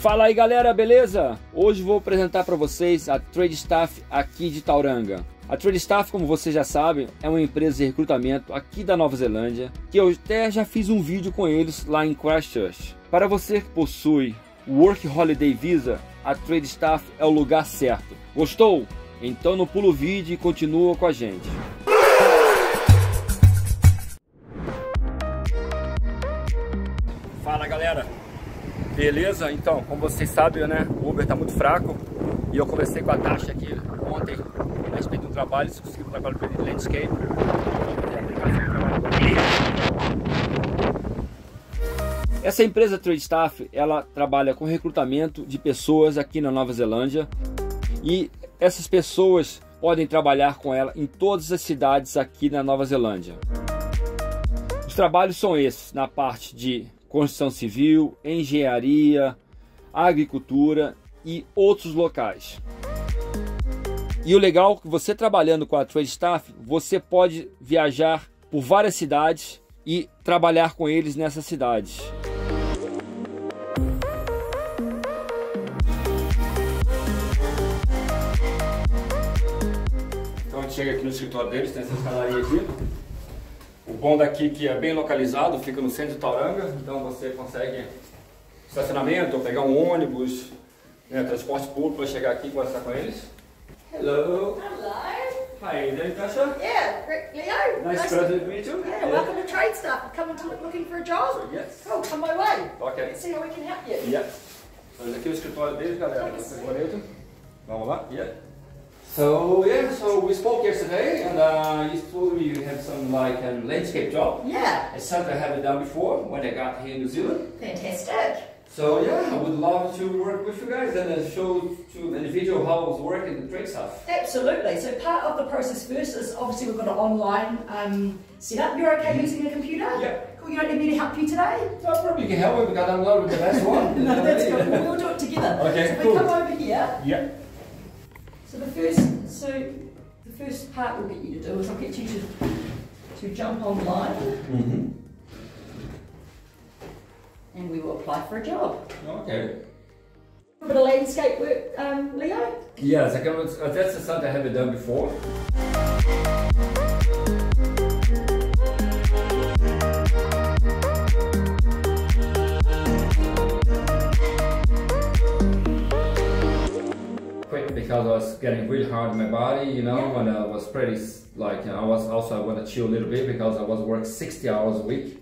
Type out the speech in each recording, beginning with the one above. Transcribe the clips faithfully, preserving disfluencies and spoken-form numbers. Fala aí galera, beleza? Hoje vou apresentar para vocês a TradeStaff aqui de Tauranga. A TradeStaff, como vocês já sabem, é uma empresa de recrutamento aqui da Nova Zelândia, que eu até já fiz um vídeo com eles lá em Christchurch. Para você que possui Work Holiday Visa, a TradeStaff é o lugar certo. Gostou? Então não pula o vídeo e continua com a gente. Fala galera! Beleza? Então, como vocês sabem, né, o Uber está muito fraco e eu conversei com a Natasha aqui ontem a respeito do trabalho, se conseguiu um trabalho para ele de landscape. Essa empresa TradeStaff, ela trabalha com recrutamento de pessoas aqui na Nova Zelândia e essas pessoas podem trabalhar com ela em todas as cidades aqui na Nova Zelândia. Os trabalhos são esses, na parte de construção civil, engenharia, agricultura e outros locais. E o legal é que você trabalhando com a TradeStaff, você pode viajar por várias cidades e trabalhar com eles nessas cidades. Então a gente chega aqui no escritório deles, tem essa escadaria aqui. O bom daqui que é bem localizado, fica no centro de Tauranga, então você consegue estacionamento, pegar um ônibus, né, transporte público para chegar aqui e conversar com eles. Hello! Hello! Hi, Natasha? Yeah, Leo! Nice, nice to meet you. Yeah, yeah. Welcome to TradeStaff. I'm coming to look, looking for a job. Yes. Oh, come my way. Okay. Let's see how we can help you. Yeah. Então, aqui é o escritório deles, galera. Vamos lá? Yeah. So yeah, so we spoke yesterday, and uh, you told me you have some like um, landscape job. Yeah, it's something I haven't done before when I got here in New Zealand. Fantastic. So yeah, I would love to work with you guys and uh, show to an individual how I was working in the trade stuff. Absolutely. So part of the process first is obviously we've got an online um, setup. You're okay using a computer? Yeah. Cool. You don't need me to help you today? No problem. You can help me because I'm not with the last one. No, that's good. Cool. We'll do it together. Okay. So cool. We come over here. Yeah. So the first, so the first part we'll get you to do is I'll get you to to jump online, mm-hmm. and we will apply for a job. Okay. A bit of landscape work, um, Leo. Yeah, so can, uh, that's something I haven't done before. Because I was getting really hard in my body, you know, yeah. and I was pretty like, you know, I was also I want to chill a little bit because I was working sixty hours a week,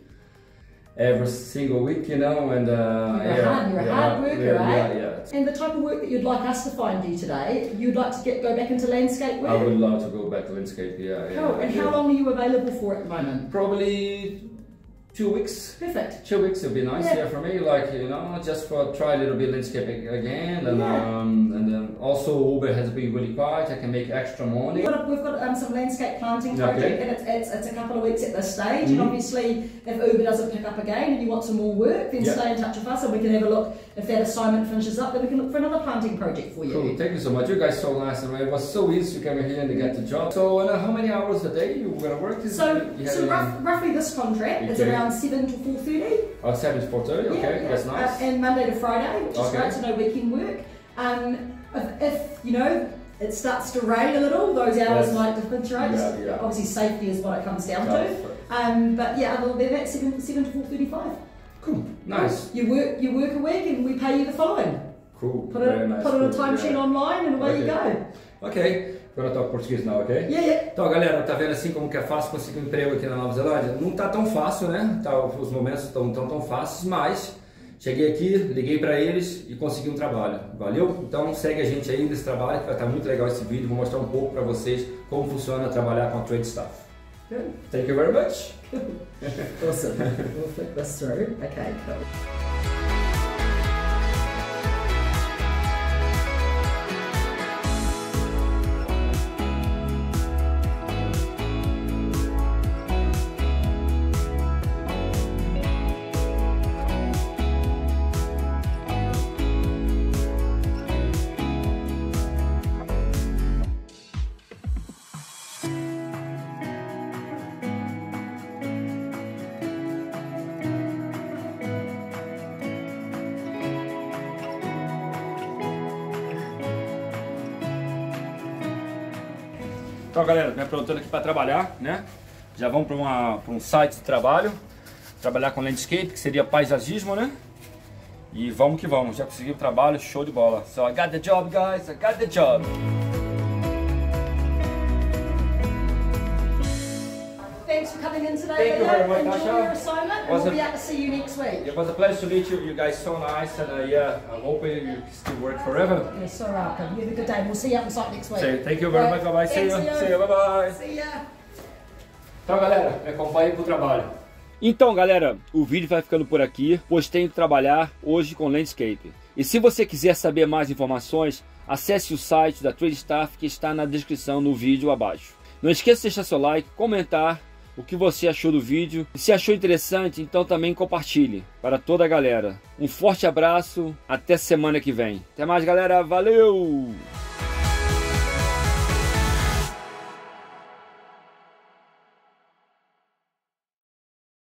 every single week, you know, and uh, you're yeah, a hard, you're yeah, a hard worker, yeah, right? Yeah, yeah. And the type of work that you'd like us to find you today, you'd like to get go back into landscape work? I would love to go back to landscape, yeah. Cool. Yeah, and yeah. How long are you available for at the moment? Probably two weeks. Perfect. Two weeks would be nice, yeah. yeah, for me, like, you know, just for try a little bit landscaping again, and yeah. um, and then also Uber has been really quiet. I can make extra money. We've got, we've got um, some landscape planting project, okay. and it's, it's it's a couple of weeks at this stage. Mm-hmm. And obviously, if Uber doesn't pick up again, and you want some more work, then yeah. stay in touch with us, and we can have a look. If that assignment finishes up, then we can look for another planting project for you. Cool. Thank you so much. You guys are so nice, and it was so easy to come here and get the job. So, and, uh, how many hours a day you gonna work? Is so, you so rough, roughly this contract okay. is around. seven to four thirty. Oh, seven to four thirty, okay, yeah, yeah. that's nice. Uh, and Monday to Friday, which okay. is great to know weekend work. Um, if, if, you know, it starts to rain a little, those hours yes. might differentiate. Yeah, yeah. Obviously safety is what it comes down yeah, to. Um, but yeah, other than that, seven to four thirty-five. Cool, nice. You work, you work a week and we pay you the following. Cool, Put, a, nice. put cool. on a timesheet yeah. online and away okay. you go. Okay. Agora eu toco português não, ok? Yeah, yeah. Então galera, tá vendo assim como que é fácil conseguir um emprego aqui na Nova Zelândia? Não tá tão fácil, né? Tá, os momentos estão tão, tão fáceis, mas cheguei aqui, liguei para eles e consegui um trabalho, valeu? Então segue a gente aí nesse trabalho que vai estar muito legal esse vídeo, vou mostrar um pouco para vocês como funciona trabalhar com a TradeStaff. Cool. Thank you very much! Cool. Awesome, we'll flip this through. Okay, cool. Então, galera, me aprontando aqui para trabalhar, né? Já vamos para um site de trabalho, trabalhar com landscape, que seria paisagismo, né? E vamos que vamos, já consegui o trabalho, show de bola. So I got the job, guys, I got the job. Thanks for coming in today. Thank you very much, Natasha. Enjoy your assignment, and we'll be able to see you next week. It was a pleasure to meet you. You guys so nice, and uh, yeah, I'm hoping you still work forever. You're so welcome. You have a good day. We'll see you on site next week. So, thank you very much. Bye bye. See you. See you. Bye bye. See ya. Então, galera, me acompanhe pro trabalho. Então, galera, o vídeo vai ficando por aqui, pois tenho que trabalhar hoje com landscape. E se você quiser saber mais informações, acesse o site da TradeStaff que está na descrição no vídeo abaixo. Não esqueça de deixar seu like, comentar o que você achou do vídeo. E se achou interessante, então também compartilhe para toda a galera. Um forte abraço, até semana que vem. Até mais, galera. Valeu!